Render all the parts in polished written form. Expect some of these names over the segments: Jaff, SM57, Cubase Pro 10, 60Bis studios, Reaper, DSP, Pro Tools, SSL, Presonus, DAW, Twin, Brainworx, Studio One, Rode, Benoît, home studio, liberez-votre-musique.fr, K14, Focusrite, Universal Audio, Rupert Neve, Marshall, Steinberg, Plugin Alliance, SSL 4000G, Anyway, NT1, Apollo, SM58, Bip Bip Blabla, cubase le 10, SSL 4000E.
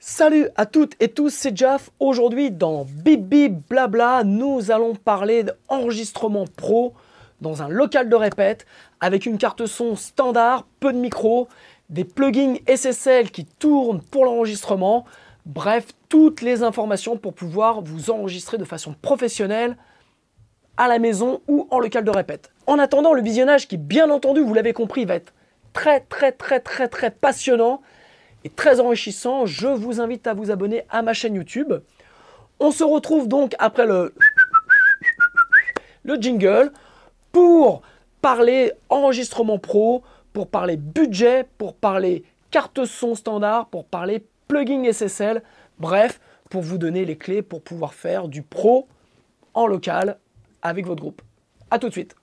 Salut à toutes et tous, c'est Jaff. Aujourd'hui dans Bip Bip Blabla, nous allons parler d'enregistrement pro dans un local de répète avec une carte son standard, peu de micros, des plugins SSL qui tournent pour l'enregistrement, bref, toutes les informations pour pouvoir vous enregistrer de façon professionnelle à la maison ou en local de répète. En attendant, le visionnage qui, bien entendu, vous l'avez compris, va être très passionnant et très enrichissant. Je vous invite à vous abonner à ma chaîne YouTube. On se retrouve donc après le jingle pour parler enregistrement pro, pour parler budget, pour parler carte son standard, pour parler plugin SSL, bref, pour vous donner les clés pour pouvoir faire du pro en local avec votre groupe. A tout de suite.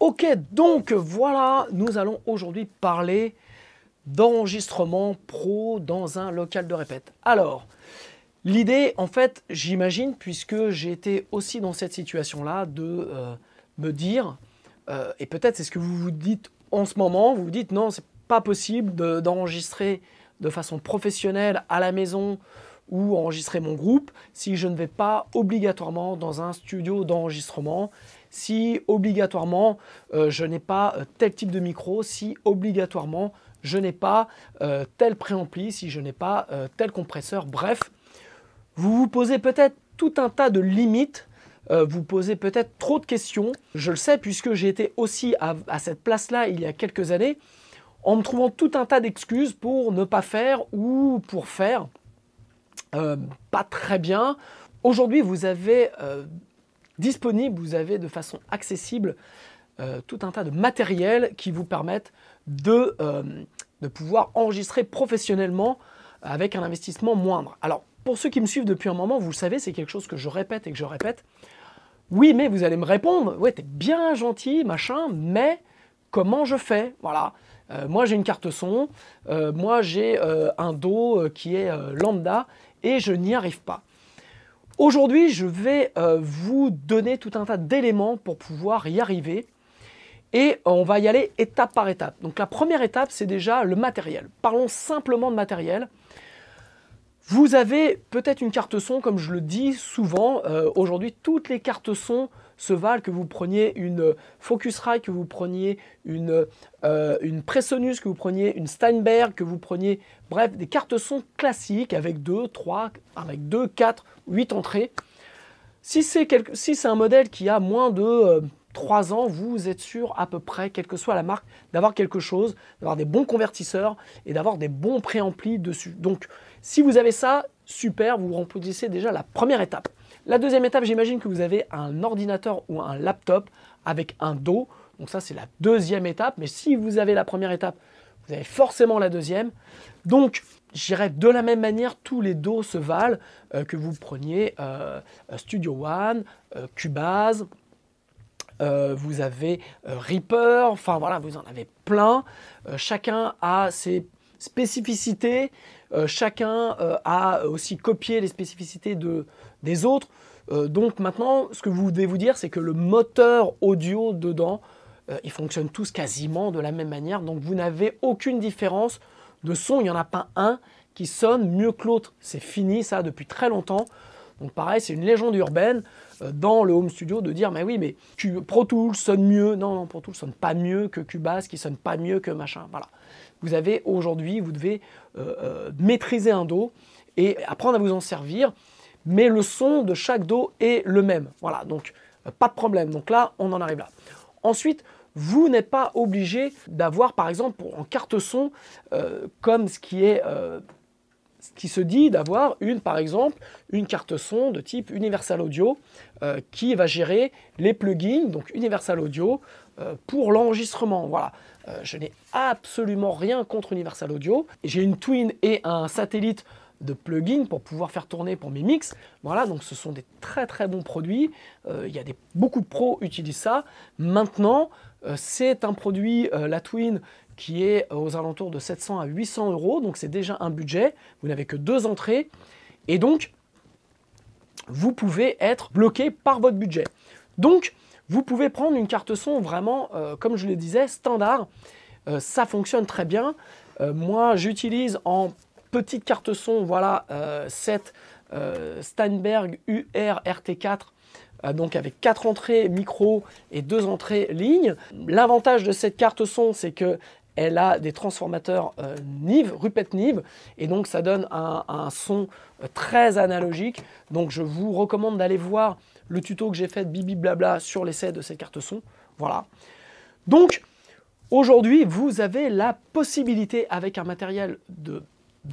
Ok, donc voilà, nous allons aujourd'hui parler d'enregistrement pro dans un local de répète. Alors, l'idée, en fait, j'imagine, puisque j'ai été aussi dans cette situation-là, de me dire, et peut-être c'est ce que vous vous dites en ce moment, vous vous dites non, c'est pas possible d'enregistrer de façon professionnelle à la maison ou enregistrer mon groupe si je ne vais pas obligatoirement dans un studio d'enregistrement, si obligatoirement je n'ai pas tel type de micro, si obligatoirement je n'ai pas tel préampli, si je n'ai pas tel compresseur, bref. Vous vous posez peut-être tout un tas de limites, vous posez peut-être trop de questions. Je le sais puisque j'ai été aussi à cette place-là il y a quelques années, en me trouvant tout un tas d'excuses pour ne pas faire ou pour faire pas très bien. Aujourd'hui, vous avez disponible, vous avez de façon accessible tout un tas de matériel qui vous permettent de pouvoir enregistrer professionnellement avec un investissement moindre. Alors, pour ceux qui me suivent depuis un moment, vous le savez, c'est quelque chose que je répète et que je répète. Oui, mais vous allez me répondre, ouais, t'es bien gentil, machin, mais comment je fais? Voilà, moi j'ai une carte son, moi j'ai un dos qui est lambda et je n'y arrive pas. Aujourd'hui, je vais vous donner tout un tas d'éléments pour pouvoir y arriver et on va y aller étape par étape. Donc la première étape, c'est déjà le matériel. Parlons simplement de matériel. Vous avez peut-être une carte son, comme je le dis souvent, aujourd'hui toutes les cartes son se valent, que vous preniez une Focusrite, que vous preniez une Presonus, que vous preniez une Steinberg, que vous preniez, bref, des cartes son classiques avec 2, 3, avec 2, 4, 8 entrées. Si c'est un modèle qui a moins de 3 ans, vous êtes sûr à peu près, quelle que soit la marque, d'avoir quelque chose, d'avoir des bons convertisseurs et d'avoir des bons préamplis dessus. Donc, si vous avez ça, super, vous remplissez déjà la première étape. La deuxième étape, j'imagine que vous avez un ordinateur ou un laptop avec un dos. Donc ça, c'est la deuxième étape. Mais si vous avez la première étape, vous avez forcément la deuxième. Donc, j'irai de la même manière, tous les dos se valent, que vous preniez Studio One, Cubase, vous avez Reaper, enfin voilà, vous en avez plein. Chacun a ses spécificités. Chacun a aussi copié les spécificités des autres. Donc maintenant, ce que vous devez vous dire, c'est que le moteur audio dedans, ils fonctionnent tous quasiment de la même manière. Donc vous n'avez aucune différence de son. Il n'y en a pas un qui sonne mieux que l'autre. C'est fini ça depuis très longtemps. Donc pareil, c'est une légende urbaine dans le home studio de dire « Mais oui, mais Pro Tools sonne mieux. » Non, non, Pro Tools sonne pas mieux que Cubase, qui sonne pas mieux que machin. Voilà. Vous avez aujourd'hui, vous devez maîtriser un dos et apprendre à vous en servir, mais le son de chaque dos est le même. Voilà, donc pas de problème. Donc là, on en arrive là. Ensuite, vous n'êtes pas obligé d'avoir, par exemple, en carte son, comme ce qui se dit d'avoir par exemple, une carte son de type Universal Audio qui va gérer les plugins, donc Universal Audio, pour l'enregistrement. Voilà, je n'ai absolument rien contre Universal Audio. J'ai une Twin et un satellite de plugins pour pouvoir faire tourner pour mes mix. Voilà, donc ce sont des très bons produits. Il y a beaucoup de pros utilisent ça. Maintenant, c'est un produit, la Twin, qui est aux alentours de 700 à 800 euros. Donc c'est déjà un budget. Vous n'avez que 2 entrées. Et donc, vous pouvez être bloqué par votre budget. Donc, vous pouvez prendre une carte son vraiment, comme je le disais, standard. Ça fonctionne très bien. Moi, j'utilise en petite carte son, voilà, cette Steinberg UR-RT4, donc avec 4 entrées micro et 2 entrées ligne. L'avantage de cette carte son, c'est que elle a des transformateurs Neve, Rupert Neve, et donc ça donne un son très analogique. Donc je vous recommande d'aller voir le tuto que j'ai fait de Bip Bip Blabla sur l'essai de cette carte son. Voilà. Donc aujourd'hui, vous avez la possibilité avec un matériel de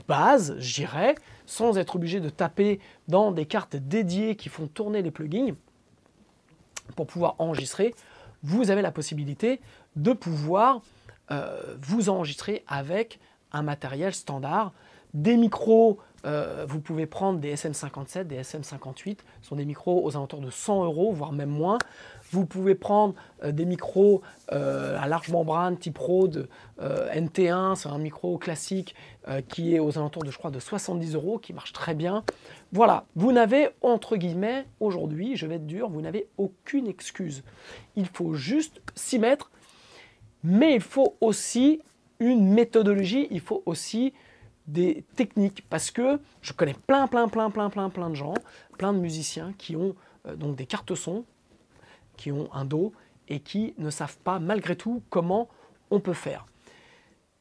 base, j'irais, sans être obligé de taper dans des cartes dédiées qui font tourner les plugins pour pouvoir enregistrer, vous avez la possibilité de pouvoir vous enregistrer avec un matériel standard. Des micros, vous pouvez prendre des SM57, des SM58, ce sont des micros aux alentours de 100 €, voire même moins. Vous pouvez prendre des micros à large membrane, type Rode, NT1, c'est un micro classique qui est aux alentours de, je crois, de 70 €, qui marche très bien. Voilà, vous n'avez, entre guillemets, aujourd'hui, je vais être dur, vous n'avez aucune excuse. Il faut juste s'y mettre. Mais il faut aussi une méthodologie, il faut aussi des techniques, parce que je connais plein de gens, plein de musiciens qui ont donc des cartes son, qui ont un DAW et qui ne savent pas malgré tout comment on peut faire.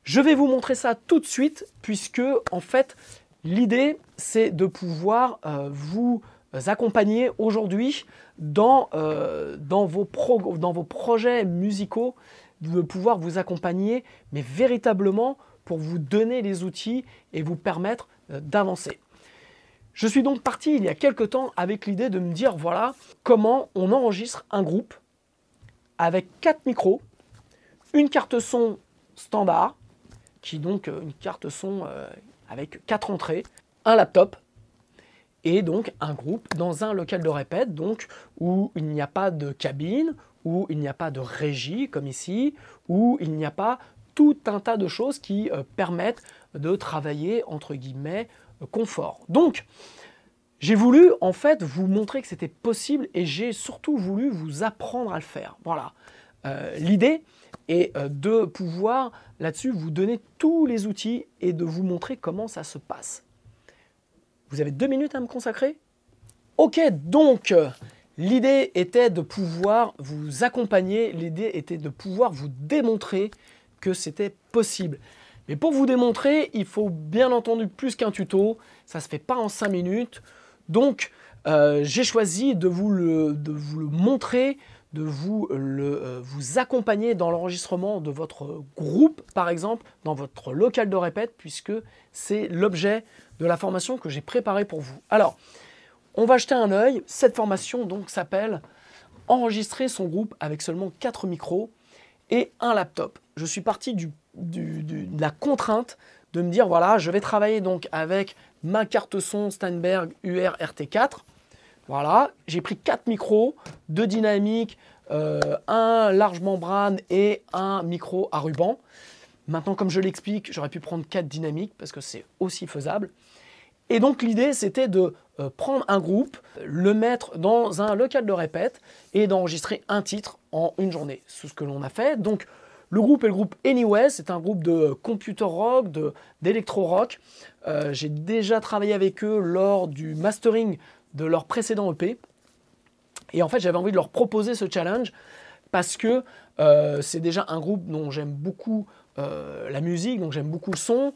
Je vais vous montrer ça tout de suite, puisque en fait l'idée c'est de pouvoir vous accompagner aujourd'hui dans vos projets musicaux, de pouvoir vous accompagner, mais véritablement pour vous donner les outils et vous permettre d'avancer. Je suis donc parti il y a quelques temps avec l'idée de me dire, voilà, comment on enregistre un groupe avec 4 micros, une carte son standard, qui est donc une carte son avec 4 entrées, un laptop, et donc un groupe dans un local de répète, donc où il n'y a pas de cabine, où il n'y a pas de régie, comme ici, où il n'y a pas tout un tas de choses qui permettent de travailler, entre guillemets, confort. Donc, j'ai voulu, en fait, vous montrer que c'était possible et j'ai surtout voulu vous apprendre à le faire. Voilà. L'idée est de pouvoir, là-dessus, vous donner tous les outils et de vous montrer comment ça se passe. Vous avez 2 minutes à me consacrer? Ok, donc... L'idée était de pouvoir vous accompagner, l'idée était de pouvoir vous démontrer que c'était possible. Mais pour vous démontrer, il faut bien entendu plus qu'un tuto, ça ne se fait pas en 5 minutes. Donc, j'ai choisi de vous le montrer, de vous accompagner dans l'enregistrement de votre groupe, par exemple, dans votre local de répète, puisque c'est l'objet de la formation que j'ai préparée pour vous. Alors... On va jeter un œil. Cette formation donc s'appelle « Enregistrer son groupe avec seulement 4 micros et un laptop ». Je suis parti de la contrainte de me dire « Voilà, je vais travailler donc avec ma carte son Steinberg UR-RT4 ». Voilà, j'ai pris 4 micros, 2 dynamiques, un large membrane et un micro à ruban. Maintenant, comme je l'explique, j'aurais pu prendre 4 dynamiques parce que c'est aussi faisable. Et donc l'idée, c'était de prendre un groupe, le mettre dans un local de répète et d'enregistrer un titre en une journée. C'est ce que l'on a fait. Donc le groupe est le groupe Anyway, c'est un groupe de computer rock, d'électro rock. J'ai déjà travaillé avec eux lors du mastering de leur précédent EP. Et en fait, j'avais envie de leur proposer ce challenge parce que c'est déjà un groupe dont j'aime beaucoup la musique, donc j'aime beaucoup le son.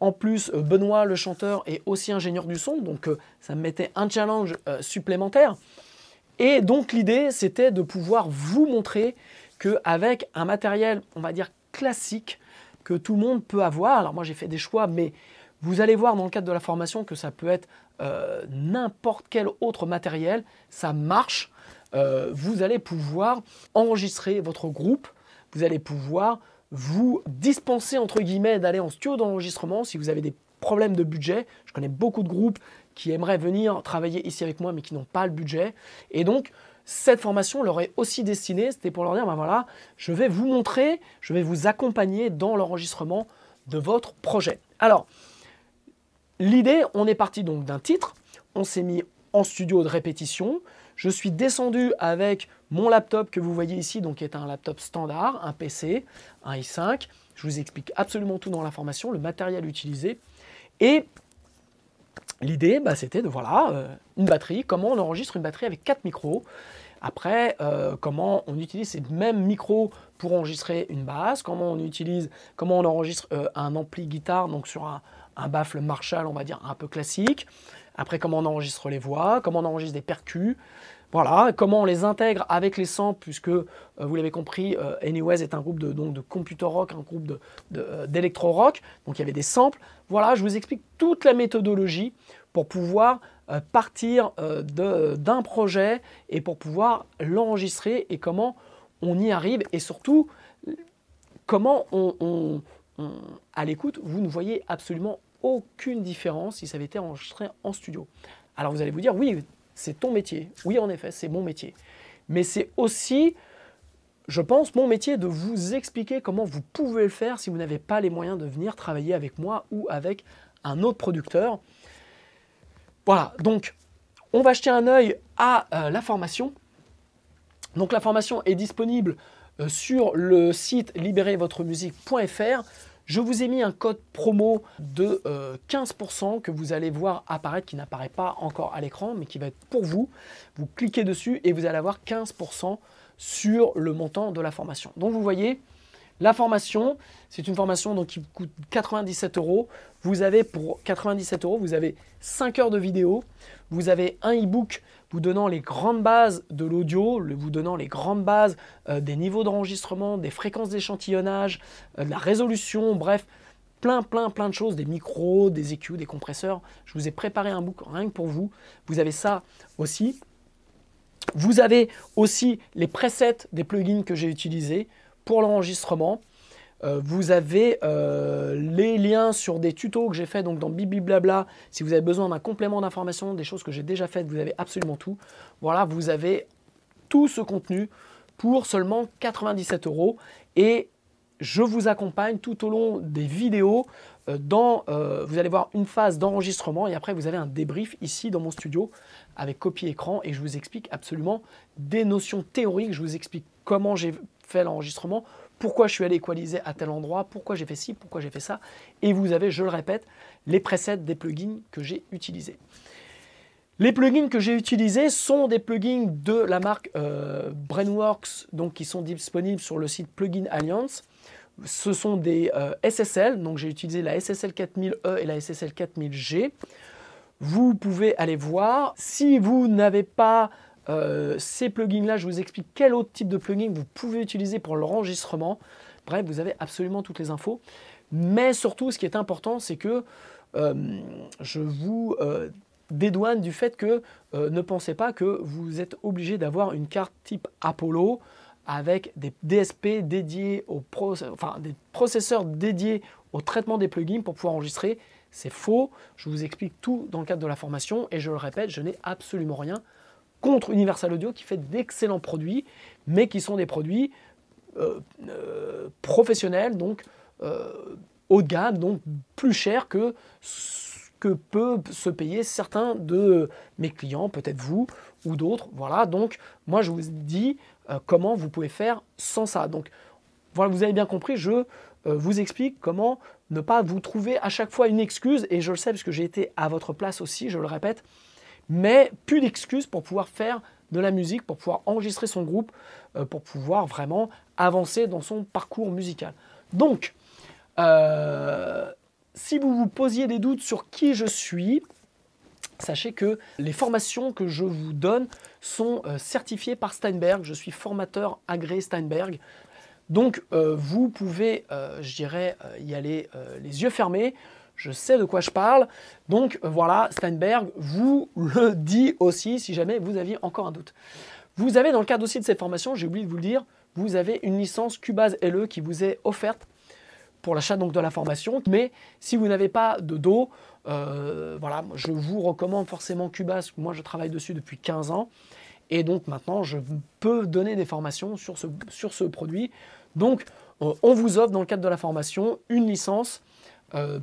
En plus, Benoît, le chanteur, est aussi ingénieur du son, donc ça me mettait un challenge supplémentaire. Et donc l'idée, c'était de pouvoir vous montrer qu'avec un matériel, on va dire, classique, que tout le monde peut avoir. Alors moi, j'ai fait des choix, mais vous allez voir dans le cadre de la formation que ça peut être n'importe quel autre matériel. Ça marche. Vous allez pouvoir enregistrer votre groupe. Vous allez pouvoir... vous dispenser, entre guillemets, d'aller en studio d'enregistrement si vous avez des problèmes de budget. Je connais beaucoup de groupes qui aimeraient venir travailler ici avec moi, mais qui n'ont pas le budget. Et donc, cette formation leur est aussi destinée. C'était pour leur dire, ben voilà, je vais vous montrer, je vais vous accompagner dans l'enregistrement de votre projet. Alors, l'idée, on est parti donc d'un titre. On s'est mis en studio de répétition. Je suis descendu avec mon laptop que vous voyez ici, donc qui est un laptop standard, un PC, un i5. Je vous explique absolument tout dans la formation, le matériel utilisé. Et l'idée, c'était de, une batterie, comment on enregistre une batterie avec 4 micros. Après, comment on utilise ces mêmes micros pour enregistrer une basse, comment on enregistre un ampli guitare, donc sur un baffle Marshall, on va dire, un peu classique. Après, comment on enregistre les voix, comment on enregistre des percus. Voilà, comment on les intègre avec les samples, puisque, vous l'avez compris, Anyway est un groupe de computer rock, un groupe d'électro-rock, donc il y avait des samples. Voilà, je vous explique toute la méthodologie pour pouvoir partir d'un projet et pour pouvoir l'enregistrer et comment on y arrive et surtout, comment à l'écoute, vous ne voyez absolument aucune différence si ça avait été enregistré en studio. Alors vous allez vous dire, oui, c'est ton métier. Oui, en effet, c'est mon métier. Mais c'est aussi, je pense, mon métier de vous expliquer comment vous pouvez le faire si vous n'avez pas les moyens de venir travailler avec moi ou avec un autre producteur. Voilà, donc, on va jeter un œil à la formation. Donc, la formation est disponible sur le site liberez-votre-musique.fr. Je vous ai mis un code promo de 15% que vous allez voir apparaître, qui n'apparaît pas encore à l'écran, mais qui va être pour vous. Vous cliquez dessus et vous allez avoir 15% sur le montant de la formation. Donc vous voyez, la formation, c'est une formation donc, qui coûte 97 €. Vous avez pour 97 €, vous avez 5 heures de vidéo, vous avez un e-book vous donnant les grandes bases de l'audio, vous donnant les grandes bases des niveaux d'enregistrement, des fréquences d'échantillonnage, de la résolution, bref, plein de choses, des micros, des EQ, des compresseurs. Je vous ai préparé un book rien que pour vous. Vous avez ça aussi. Vous avez aussi les presets des plugins que j'ai utilisés pour l'enregistrement. Vous avez les liens sur des tutos que j'ai fait donc dans Bip Bip Blabla. Si vous avez besoin d'un complément d'information, des choses que j'ai déjà faites, vous avez absolument tout. Voilà, vous avez tout ce contenu pour seulement 97 € et je vous accompagne tout au long des vidéos. Vous allez voir une phase d'enregistrement et après vous avez un débrief ici dans mon studio avec copie écran et je vous explique absolument des notions théoriques. Je vous explique comment j'ai fait l'enregistrement, pourquoi je suis allé équaliser à tel endroit, pourquoi j'ai fait ci, pourquoi j'ai fait ça. Et vous avez, je le répète, les presets des plugins que j'ai utilisés. Les plugins que j'ai utilisés sont des plugins de la marque Brainworx, donc qui sont disponibles sur le site Plugin Alliance. Ce sont des SSL, donc j'ai utilisé la SSL 4000E et la SSL 4000G. Vous pouvez aller voir. Si vous n'avez pas ces plugins-là, je vous explique quel autre type de plugin vous pouvez utiliser pour l'enregistrement. Bref, vous avez absolument toutes les infos. Mais surtout, ce qui est important, c'est que je vous dédouane du fait que ne pensez pas que vous êtes obligé d'avoir une carte type Apollo avec des DSP dédiés aux des processeurs dédiés au traitement des plugins pour pouvoir enregistrer. C'est faux. Je vous explique tout dans le cadre de la formation et je le répète, je n'ai absolument rien contre Universal Audio qui fait d'excellents produits, mais qui sont des produits professionnels, donc haut de gamme, donc plus chers que ce que peuvent se payer certains de mes clients, peut-être vous ou d'autres. Voilà, donc moi je vous dis comment vous pouvez faire sans ça. Donc voilà, vous avez bien compris, je vous explique comment ne pas vous trouver à chaque fois une excuse, et je le sais parce que j'ai été à votre place aussi, je le répète, mais plus d'excuses pour pouvoir faire de la musique, pour pouvoir enregistrer son groupe, pour pouvoir vraiment avancer dans son parcours musical. Donc, si vous vous posiez des doutes sur qui je suis, sachez que les formations que je vous donne sont certifiées par Steinberg. Je suis formateur agréé Steinberg. Donc, vous pouvez, je dirais, y aller les yeux fermés. Je sais de quoi je parle. Donc voilà, Steinberg vous le dit aussi si jamais vous aviez encore un doute. Vous avez dans le cadre aussi de cette formation, j'ai oublié de vous le dire, vous avez une licence Cubase LE qui vous est offerte pour l'achat donc de la formation. Mais si vous n'avez pas de dos, voilà, je vous recommande forcément Cubase. Moi, je travaille dessus depuis 15 ans. Et donc maintenant, je peux donner des formations sur ce produit. Donc, on vous offre dans le cadre de la formation une licence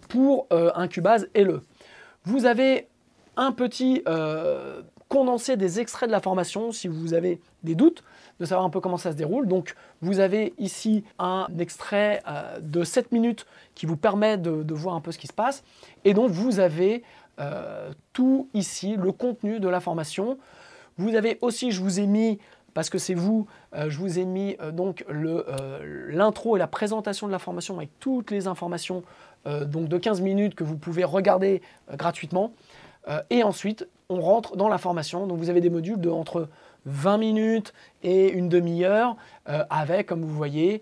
pour un Cubase LE. Vous avez un petit condenser des extraits de la formation si vous avez des doutes, de savoir un peu comment ça se déroule. Donc vous avez ici un extrait de 7 minutes qui vous permet de voir un peu ce qui se passe. Et donc vous avez tout ici, le contenu de la formation. Vous avez aussi, je vous ai mis, parce que c'est vous, je vous ai mis donc l'intro et la présentation de la formation avec toutes les informations donc de 15 minutes que vous pouvez regarder gratuitement. Et ensuite, on rentre dans la formation. Donc vous avez des modules de entre 20 minutes et une demi-heure avec, comme vous voyez,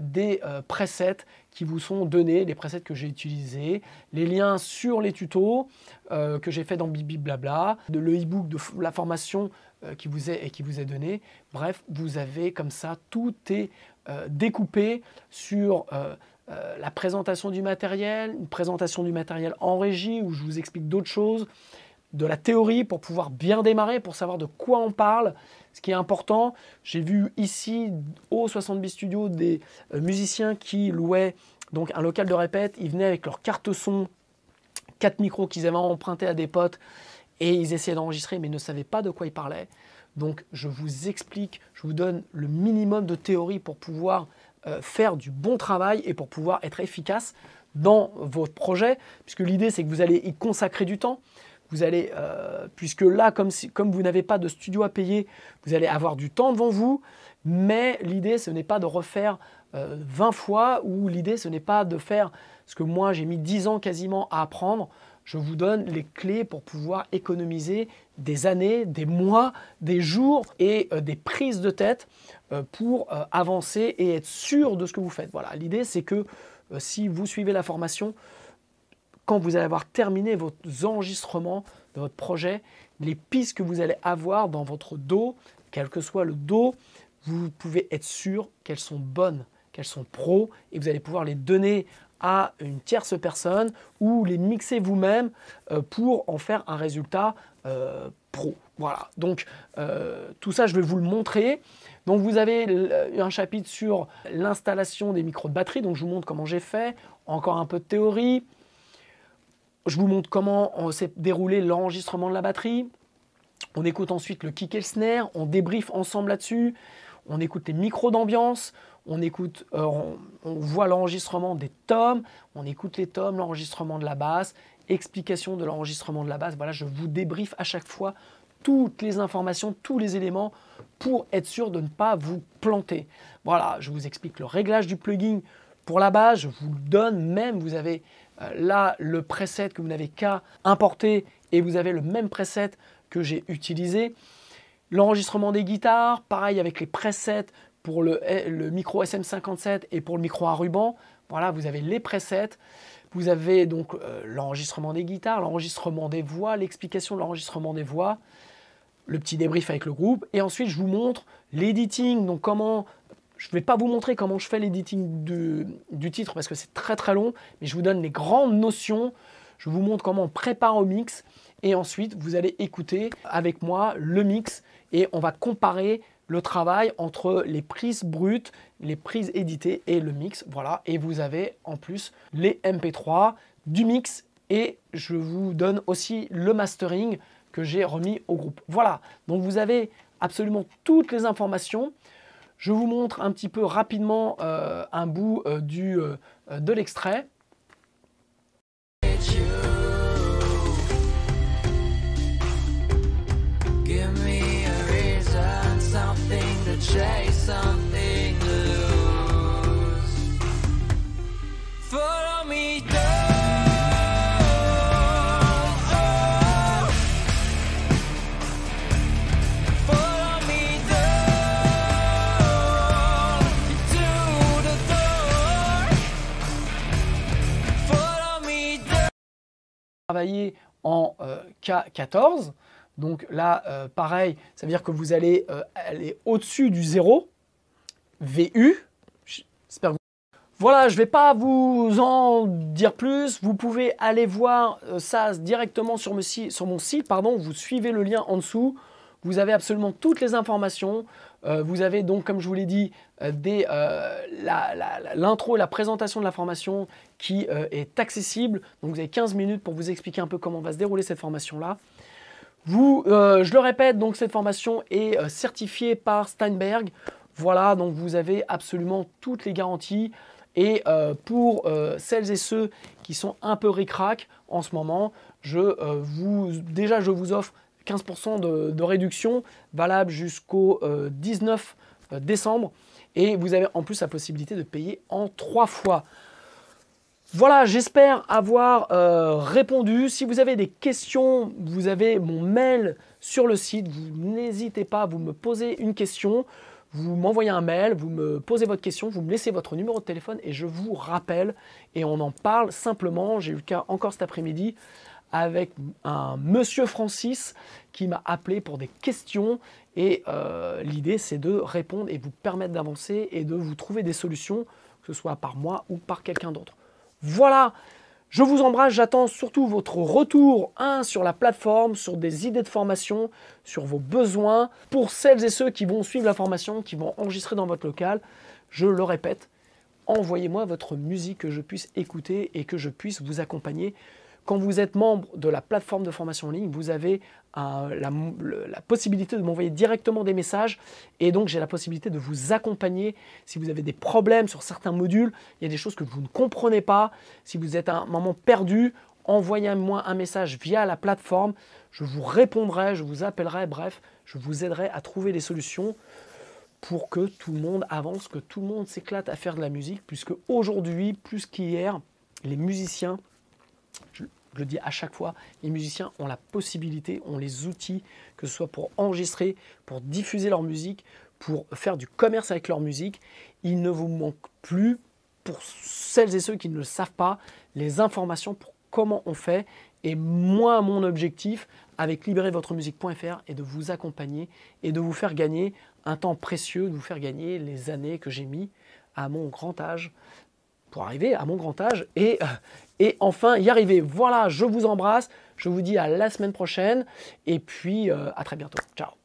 des presets qui vous sont donnés, les presets que j'ai utilisés, les liens sur les tutos que j'ai fait dans Bip Bip Blabla, le e-book de la formation qui vous est donné. Bref, vous avez comme ça, tout est découpé sur la présentation du matériel, une présentation du matériel en régie où je vous explique d'autres choses, de la théorie pour pouvoir bien démarrer, pour savoir de quoi on parle. Ce qui est important, j'ai vu ici au 60Bis studios des musiciens qui louaient donc un local de répète. Ils venaient avec leur carte son, 4 micros qu'ils avaient empruntés à des potes et ils essayaient d'enregistrer mais ne savaient pas de quoi ils parlaient. Donc je vous explique, je vous donne le minimum de théorie pour pouvoir faire du bon travail et pour pouvoir être efficace dans votre projet, puisque l'idée c'est que vous allez y consacrer du temps. Vous allez, puisque là, comme vous n'avez pas de studio à payer, vous allez avoir du temps devant vous, mais l'idée, ce n'est pas de refaire 20 fois, ou l'idée, ce n'est pas de faire ce que moi, j'ai mis 10 ans quasiment à apprendre. Je vous donne les clés pour pouvoir économiser des années, des mois, des jours et des prises de tête pour avancer et être sûr de ce que vous faites. Voilà, l'idée, c'est que si vous suivez la formation, quand vous allez avoir terminé vos enregistrements de votre projet, les pistes que vous allez avoir dans votre DAW, quel que soit le DAW, vous pouvez être sûr qu'elles sont bonnes, qu'elles sont pro, et vous allez pouvoir les donner à une tierce personne ou les mixer vous-même pour en faire un résultat pro. Voilà, donc tout ça, je vais vous le montrer. Donc vous avez un chapitre sur l'installation des micros de batterie, donc je vous montre comment j'ai fait, encore un peu de théorie. Je vous montre comment s'est déroulé l'enregistrement de la batterie. On écoute ensuite le kick et le snare. On débriefe ensemble là-dessus. On écoute les micros d'ambiance. On écoute, on voit l'enregistrement des tomes. On écoute les tomes, l'enregistrement de la basse, explication de l'enregistrement de la basse. Voilà, je vous débriefe à chaque fois toutes les informations, tous les éléments pour être sûr de ne pas vous planter. Voilà, je vous explique le réglage du plugin pour la basse. Je vous le donne même, vous avez... Là, le preset que vous n'avez qu'à importer et vous avez le même preset que j'ai utilisé. L'enregistrement des guitares, pareil avec les presets pour le micro SM57 et pour le micro à ruban. Voilà, vous avez les presets. Vous avez donc l'enregistrement des guitares, l'enregistrement des voix, l'explication de l'enregistrement des voix, le petit débrief avec le groupe. Et ensuite, je vous montre l'editing, donc comment... Je ne vais pas vous montrer comment je fais l'editing du titre parce que c'est très long, mais je vous donne les grandes notions. Je vous montre comment on prépare au mix et ensuite vous allez écouter avec moi le mix et on va comparer le travail entre les prises brutes, les prises éditées et le mix. Voilà, et vous avez en plus les MP3 du mix et je vous donne aussi le mastering que j'ai remis au groupe. Voilà, donc vous avez absolument toutes les informations. Je vous montre un petit peu rapidement un bout de l'extrait. Travailler en K14, donc là pareil, ça veut dire que vous allez aller au-dessus du 0 VU. J'espère que vous... Voilà, je vais pas vous en dire plus. Vous pouvez aller voir ça directement sur mon site. Pardon, vous suivez le lien en dessous. Vous avez absolument toutes les informations. Vous avez donc, comme je vous l'ai dit, l'intro et la présentation de la formation qui est accessible. Donc vous avez 15 minutes pour vous expliquer un peu comment va se dérouler cette formation-là. Je le répète, donc cette formation est certifiée par Steinberg. Voilà, donc vous avez absolument toutes les garanties. Et pour celles et ceux qui sont un peu ric-rac en ce moment, je vous offre 15% de réduction, valable jusqu'au 19 décembre. Et vous avez en plus la possibilité de payer en 3 fois. Voilà, j'espère avoir répondu. Si vous avez des questions, vous avez mon mail sur le site. Vous n'hésitez pas, vous me posez une question. Vous m'envoyez un mail, vous me posez votre question, vous me laissez votre numéro de téléphone et je vous rappelle. Et on en parle simplement. J'ai eu le cas encore cet après-midi avec un monsieur Francis qui m'a appelé pour des questions. Et l'idée, c'est de répondre et vous permettre d'avancer et de vous trouver des solutions, que ce soit par moi ou par quelqu'un d'autre. Voilà, je vous embrasse, j'attends surtout votre retour sur la plateforme, sur des idées de formation, sur vos besoins. Pour celles et ceux qui vont suivre la formation, qui vont enregistrer dans votre local, je le répète, envoyez-moi votre musique que je puisse écouter et que je puisse vous accompagner. Quand vous êtes membre de la plateforme de formation en ligne, vous avez la possibilité de m'envoyer directement des messages et donc j'ai la possibilité de vous accompagner. Si vous avez des problèmes sur certains modules, il y a des choses que vous ne comprenez pas. Si vous êtes à un moment perdu, envoyez-moi un message via la plateforme. Je vous répondrai, je vous appellerai, bref, je vous aiderai à trouver des solutions pour que tout le monde avance, que tout le monde s'éclate à faire de la musique, puisque aujourd'hui, plus qu'hier, les musiciens, je le dis à chaque fois, les musiciens ont la possibilité, ont les outils, que ce soit pour enregistrer, pour diffuser leur musique, pour faire du commerce avec leur musique. Il ne vous manque plus, pour celles et ceux qui ne le savent pas, les informations pour comment on fait. Et moi, mon objectif avec liberez-votre-musique.fr est de vous accompagner et de vous faire gagner un temps précieux, de vous faire gagner les années que j'ai mis à mon grand âge, pour arriver à mon grand âge et enfin y arriver. Voilà, je vous embrasse, je vous dis à la semaine prochaine et puis à très bientôt. Ciao.